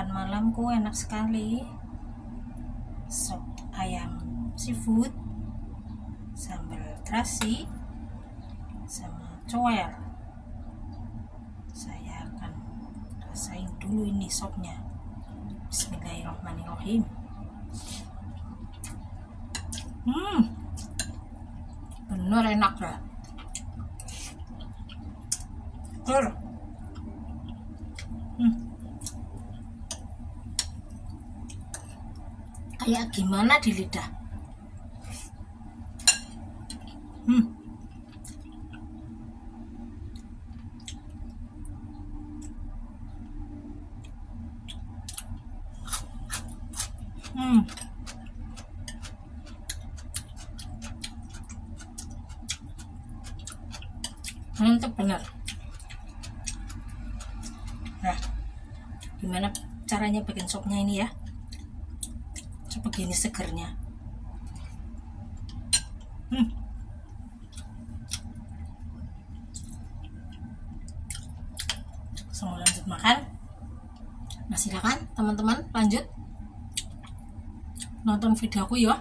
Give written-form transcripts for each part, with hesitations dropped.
makan malamku enak sekali, sop ayam seafood sambal terasi sama coel. Saya akan rasain dulu ini sopnya. Bismillahirrahmanirrahim. Bener enak lah. Kayak gimana di lidah. Mantap benar. Nah, gimana caranya bikin sopnya ini ya? Coba gini segernya. Sebelum lanjut makan, nah silakan teman-teman lanjut nonton video aku ya.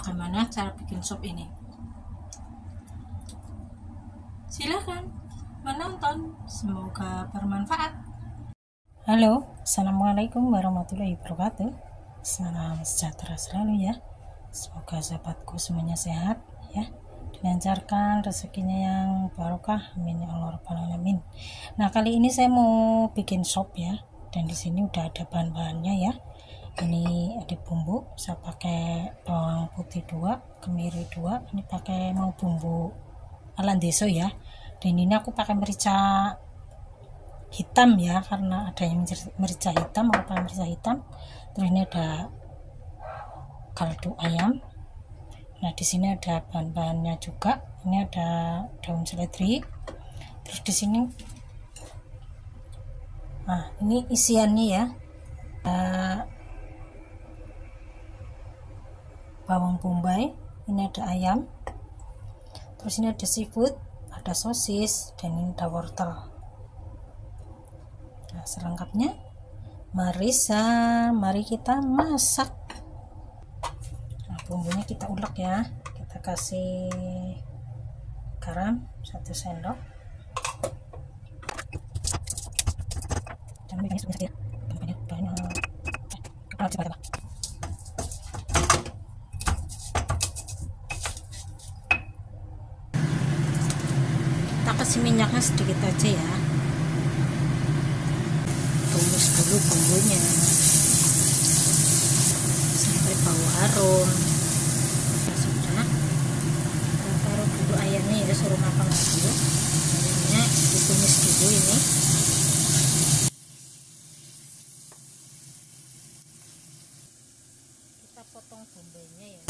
Bagaimana cara bikin sop ini? Silahkan menonton, semoga bermanfaat. Halo, assalamualaikum warahmatullahi wabarakatuh. Salam sejahtera selalu ya. Semoga sahabatku semuanya sehat ya, dilancarkan rezekinya yang barokah, amin ya Allah rabbal alamin. Nah, kali ini saya mau bikin sop ya, dan di sini udah ada bahan-bahannya ya. Ini ada bumbu, saya pakai bawang putih 2, kemiri 2, ini pakai mau bumbu Alandeso ya, dan ini aku pakai merica hitam ya, karena adanya merica hitam, aku pakai merica hitam. Terus ini ada kaldu ayam. Nah, di sini ada bahan-bahannya juga. Ini ada daun seledri. Terus di sini, nah ini isiannya ya, bawang bombay, ini ada ayam. Terus ini ada seafood, ada sosis, dan ini ada wortel. Nah, selengkapnya mari kita masak. Nah, bumbunya kita ulek ya. Kita kasih garam 1 sendok. Dan ini sudah ya. Banyak. Kasih minyaknya sedikit aja ya, tumis dulu bumbunya sampai bau harum. Sudah, kita taruh dulu ayamnya ya, suruh matang dulu ayamnya, ditumis dulu ini. Kita potong bombaynya ya.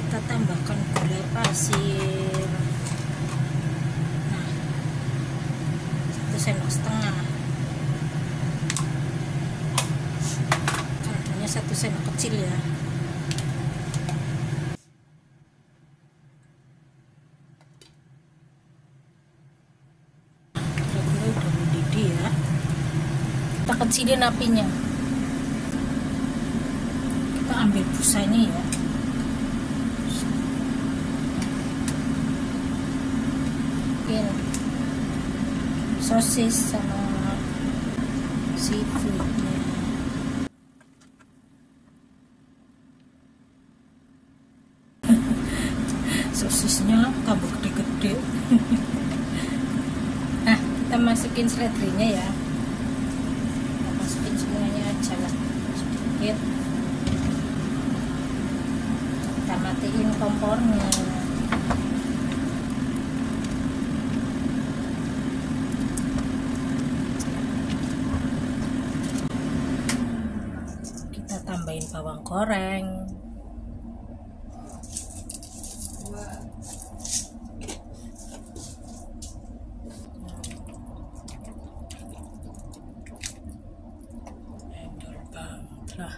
Kita tambahkan gula pasir, nah 1,5 sendok, kaldunya 1 sendok kecil ya. Gula udah mendidih ya, kita kecilin apinya, kita ambil busanya ya. Sosis sama seafoodnya. Sosisnya tambah gede-gede. Nah, kita masukin seledrinya ya, kita masukin semuanya aja lah sedikit. Kita matiin kompornya. bawang goreng, endol banget lah.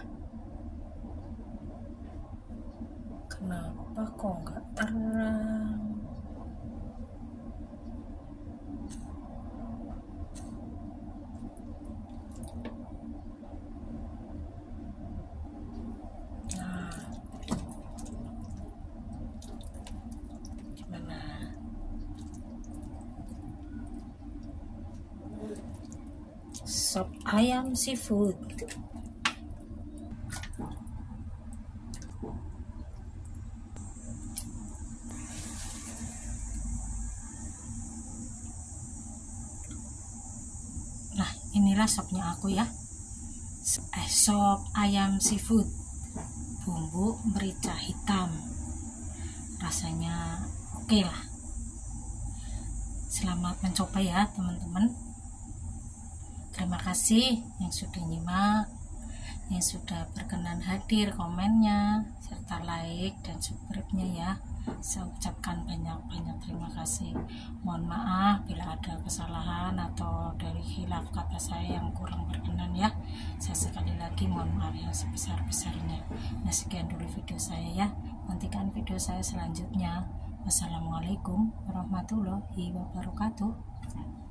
Kenapa kok nggak terang? Sop ayam seafood. Nah, inilah sopnya aku ya. Sop ayam seafood. Bumbu merica hitam. Rasanya oke lah. Selamat mencoba ya, teman-teman. Terima kasih yang sudah nyimak, yang sudah berkenan hadir komennya, serta like dan subscribe-nya ya. Saya ucapkan banyak-banyak terima kasih. Mohon maaf bila ada kesalahan atau dari khilaf kata saya yang kurang berkenan ya. Saya sekali lagi mohon maaf yang sebesar-besarnya. Nah, sekian dulu video saya ya. Nantikan video saya selanjutnya. Wassalamualaikum warahmatullahi wabarakatuh.